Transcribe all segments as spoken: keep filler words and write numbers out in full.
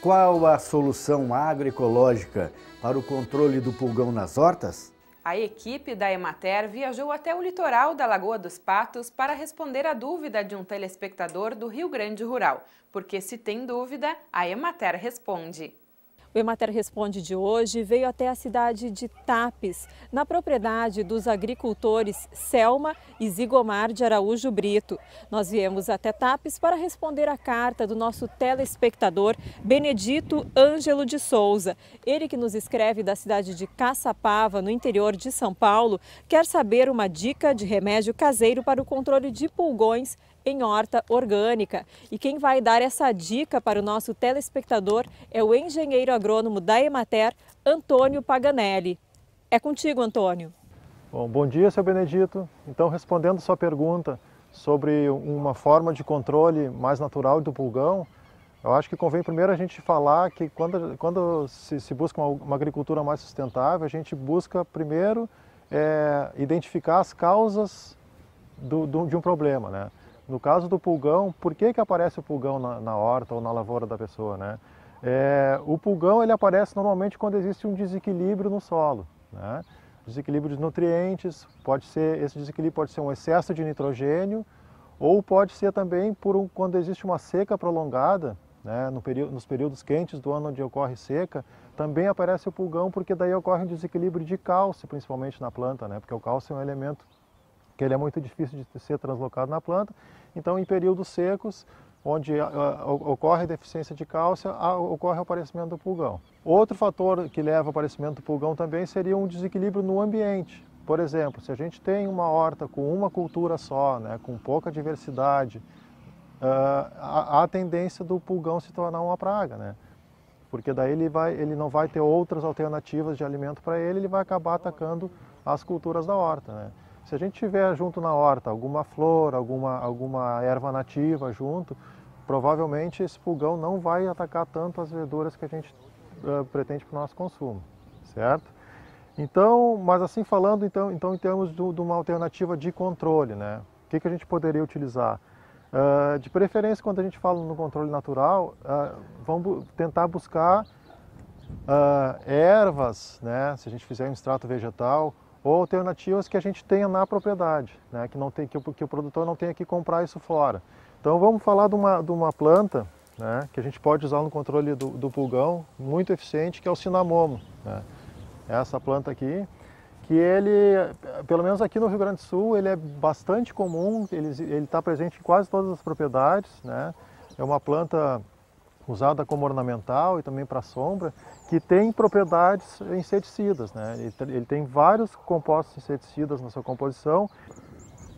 Qual a solução agroecológica para o controle do pulgão nas hortas? A equipe da Emater viajou até o litoral da Lagoa dos Patos para responder a dúvida de um telespectador do Rio Grande Rural. Porque se tem dúvida, a Emater responde. O Emater Responde de hoje veio até a cidade de Tapes, na propriedade dos agricultores Selma e Zigomar de Araújo Brito. Nós viemos até Tapes para responder a carta do nosso telespectador Benedito Ângelo de Souza. Ele que nos escreve da cidade de Caçapava, no interior de São Paulo, quer saber uma dica de remédio caseiro para o controle de pulgões em horta orgânica. E quem vai dar essa dica para o nosso telespectador é o engenheiro agrônomo da Emater, Antônio Paganelli. É contigo, Antônio. Bom, bom dia, seu Benedito. Então, respondendo sua pergunta sobre uma forma de controle mais natural do pulgão, eu acho que convém primeiro a gente falar que quando, quando se, se busca uma, uma agricultura mais sustentável, a gente busca primeiro é, identificar as causas do, do, de um problema, né? No caso do pulgão, por que que aparece o pulgão na, na horta ou na lavoura da pessoa, né? É, o pulgão ele aparece normalmente quando existe um desequilíbrio no solo, né? Desequilíbrio de nutrientes, pode ser, esse desequilíbrio pode ser um excesso de nitrogênio ou pode ser também por um, quando existe uma seca prolongada, né? No período, nos períodos quentes do ano onde ocorre seca, também aparece o pulgão porque daí ocorre um desequilíbrio de cálcio, principalmente na planta, né? Porque o cálcio é um elemento que ele é muito difícil de ser translocado na planta, então em períodos secos, onde a, a, ocorre deficiência de cálcio, a, ocorre o aparecimento do pulgão. Outro fator que leva ao aparecimento do pulgão também seria um desequilíbrio no ambiente. Por exemplo, se a gente tem uma horta com uma cultura só, né, com pouca diversidade, uh, há a, a tendência do pulgão se tornar uma praga, né? Porque daí ele, vai, ele não vai ter outras alternativas de alimento para ele, ele vai acabar atacando as culturas da horta, né? Se a gente tiver junto na horta alguma flor, alguma, alguma erva nativa junto, provavelmente esse pulgão não vai atacar tanto as verduras que a gente uh, pretende para o nosso consumo, certo? Então, mas assim falando, então, então em termos do, de uma alternativa de controle, né? O que, que a gente poderia utilizar? Uh, de preferência, quando a gente fala no controle natural, uh, vamos tentar buscar uh, ervas, né? Se a gente fizer um extrato vegetal, ou alternativas que a gente tenha na propriedade, né? que, não tem, que, o, que o produtor não tenha que comprar isso fora. Então vamos falar de uma, de uma planta, né? Que a gente pode usar no controle do, do pulgão, muito eficiente, que é o cinamomo, né? Essa planta aqui, que ele, pelo menos aqui no Rio Grande do Sul, ele é bastante comum, ele está presente em quase todas as propriedades, né? É uma planta usada como ornamental e também para sombra, que tem propriedades inseticidas, né? Ele tem vários compostos inseticidas na sua composição.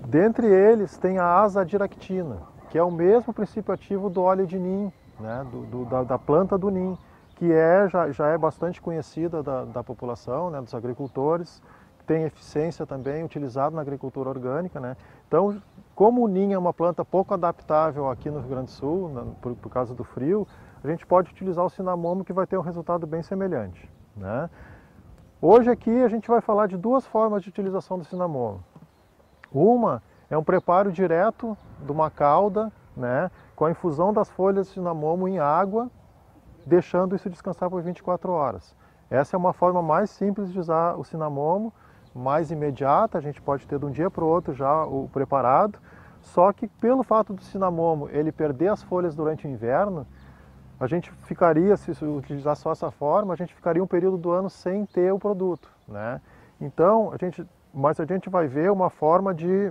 Dentre eles tem a azadiractina, que é o mesmo princípio ativo do óleo de nim, né? do, do, da, da planta do nim, que é, já, já é bastante conhecida da, da população, né? Dos agricultores, tem eficiência também, utilizado na agricultura orgânica, né? Então, como o nim é uma planta pouco adaptável aqui no Rio Grande do Sul, na, por, por causa do frio, a gente pode utilizar o cinamomo que vai ter um resultado bem semelhante, né? Hoje aqui a gente vai falar de duas formas de utilização do cinamomo. Uma é um preparo direto de uma calda, né? Com a infusão das folhas de cinamomo em água, deixando isso descansar por vinte e quatro horas. Essa é uma forma mais simples de usar o cinamomo, mais imediata, a gente pode ter de um dia para o outro já o preparado, só que pelo fato do cinamomo ele perder as folhas durante o inverno, a gente ficaria, se utilizar só essa forma, a gente ficaria um período do ano sem ter o produto, né? Então, a gente, mas a gente vai ver uma forma de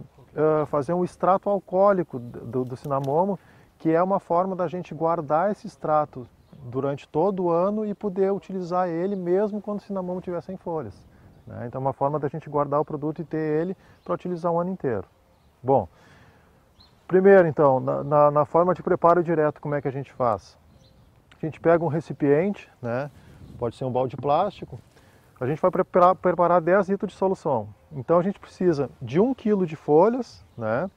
uh, fazer um extrato alcoólico do, do cinamomo, que é uma forma da gente guardar esse extrato durante todo o ano e poder utilizar ele mesmo quando o cinamomo estiver sem folhas. Então é uma forma da gente guardar o produto e ter ele para utilizar o ano inteiro. Bom, primeiro então, na, na, na forma de preparo direto, como é que a gente faz? A gente pega um recipiente, né? Pode ser um balde plástico, a gente vai preparar, preparar dez litros de solução. Então a gente precisa de um quilo de folhas, né?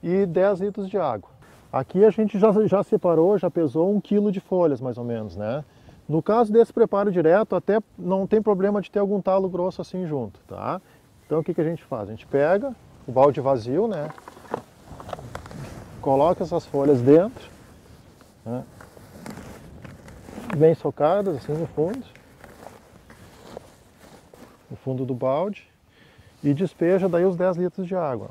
E dez litros de água. Aqui a gente já, já separou, já pesou um quilo de folhas mais ou menos, né? No caso desse preparo direto, até não tem problema de ter algum talo grosso assim junto, tá? Então o que, que a gente faz? A gente pega o balde vazio, né? Coloca essas folhas dentro, né? muito bem socadas, assim no fundo, no fundo do balde, e despeja daí os dez litros de água.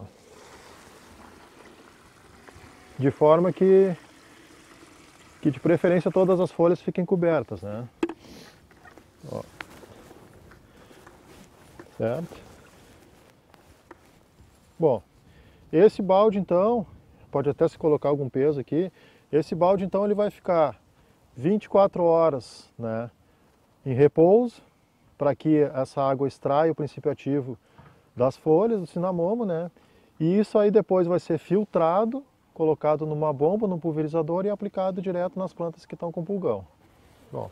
De forma que, que de preferência todas as folhas fiquem cobertas, né? Ó. Certo? Bom, esse balde então, pode até se colocar algum peso aqui, esse balde então ele vai ficar vinte e quatro horas, né, em repouso, para que essa água extraia o princípio ativo das folhas, do cinamomo, né, e isso aí depois vai ser filtrado, colocado numa bomba, num pulverizador e aplicado direto nas plantas que estão com pulgão. Bom,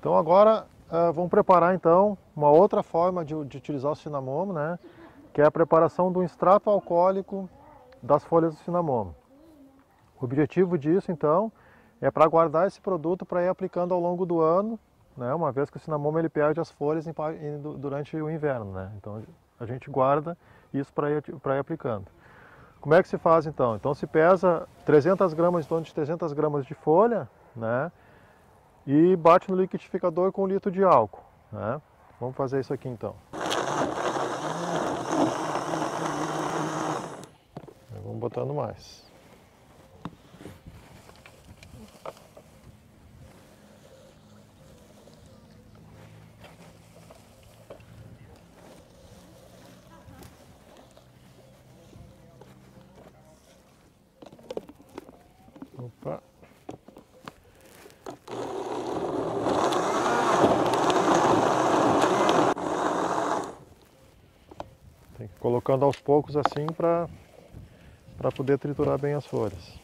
então agora ah, vamos preparar então uma outra forma de, de utilizar o cinamomo, né, que é a preparação do extrato alcoólico das folhas do cinamomo. O objetivo disso, então, é para guardar esse produto para ir aplicando ao longo do ano, né? Uma vez que o cinamomo ele perde as folhas em, em, durante o inverno, né? Então a gente guarda isso para ir, para ir aplicando. Como é que se faz, então? Então se pesa trezentas gramas, em torno de trezentas gramas de folha, né? E bate no liquidificador com um litro de álcool, né? Vamos fazer isso aqui, então. Botando mais. Opa. Tem que ir colocando aos poucos assim para para poder triturar bem as folhas.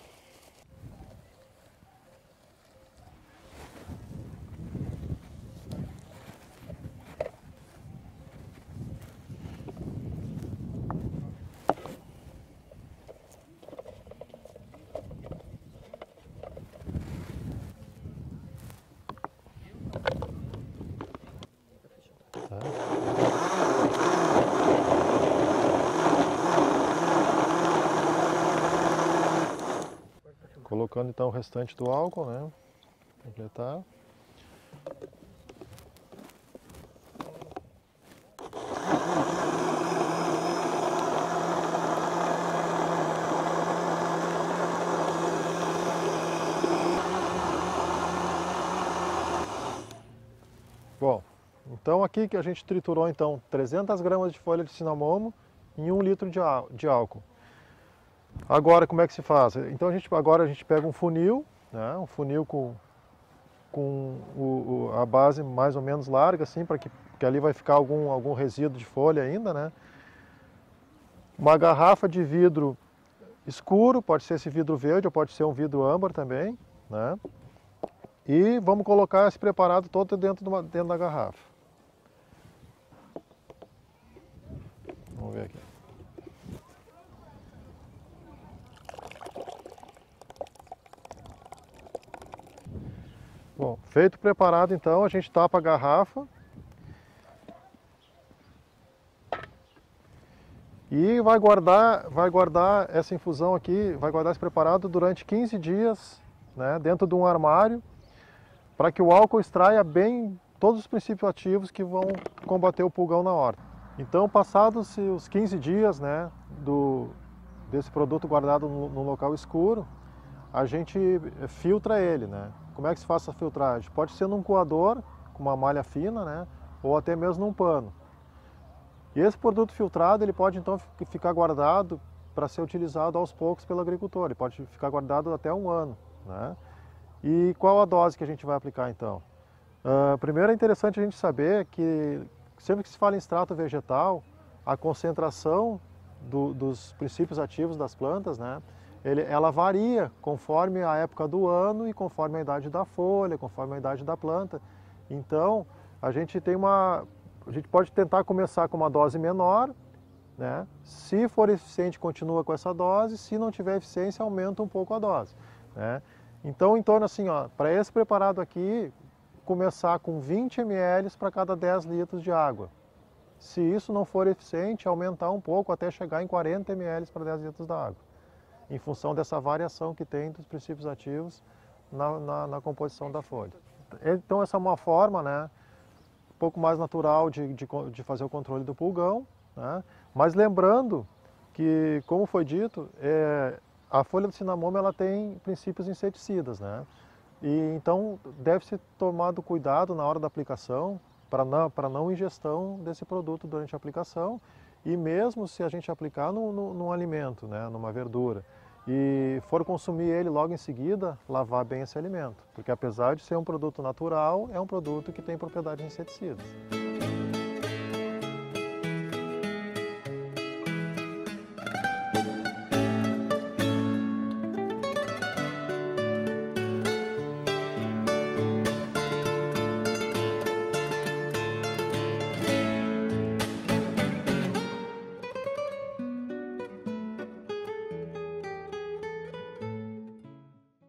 Colocando então o restante do álcool, né? Completar. Bom, então aqui que a gente triturou então trezentas gramas de folha de cinamomo em um litro de álcool. Agora, como é que se faz? Então a gente, agora a gente pega um funil, né? Um funil com, com o, o, a base mais ou menos larga, assim, para que, que ali vai ficar algum, algum resíduo de folha ainda, né? Uma garrafa de vidro escuro, pode ser esse vidro verde ou pode ser um vidro âmbar também, né? E vamos colocar esse preparado todo dentro, de uma, dentro da garrafa. Vamos ver aqui. Bom, feito o preparado então, a gente tapa a garrafa e vai guardar, vai guardar essa infusão aqui, vai guardar esse preparado durante quinze dias, né, dentro de um armário, para que o álcool extraia bem todos os princípios ativos que vão combater o pulgão na horta. Então, passados os quinze dias, né, do, desse produto guardado no, no local escuro, a gente filtra ele, né? Como é que se faz essa filtragem? Pode ser num coador, com uma malha fina, né? Ou até mesmo num pano. E esse produto filtrado, ele pode então ficar guardado para ser utilizado aos poucos pelo agricultor. Ele pode ficar guardado até um ano, né? E qual a dose que a gente vai aplicar então? Uh, primeiro é interessante a gente saber que sempre que se fala em extrato vegetal, a concentração do, dos princípios ativos das plantas, né? Ele, ela varia conforme a época do ano e conforme a idade da folha, conforme a idade da planta. Então, a gente tem uma, a gente pode tentar começar com uma dose menor, né? Se for eficiente, continua com essa dose. Se não tiver eficiência, aumenta um pouco a dose, né? Então, em torno assim, ó, para esse preparado aqui, começar com vinte mililitros para cada dez litros de água. Se isso não for eficiente, aumentar um pouco até chegar em quarenta mililitros para dez litros da água, em função dessa variação que tem dos princípios ativos na, na, na composição da folha. Então essa é uma forma, né, um pouco mais natural de, de, de fazer o controle do pulgão, né? Mas lembrando que, como foi dito, é, a folha do cinamomo ela tem princípios inseticidas, né? E então deve-se tomar cuidado na hora da aplicação para não, para não ingestão desse produto durante a aplicação, e mesmo se a gente aplicar no, no, num alimento, né, numa verdura, e for consumir ele logo em seguida, lavar bem esse alimento, porque apesar de ser um produto natural, é um produto que tem propriedades inseticidas.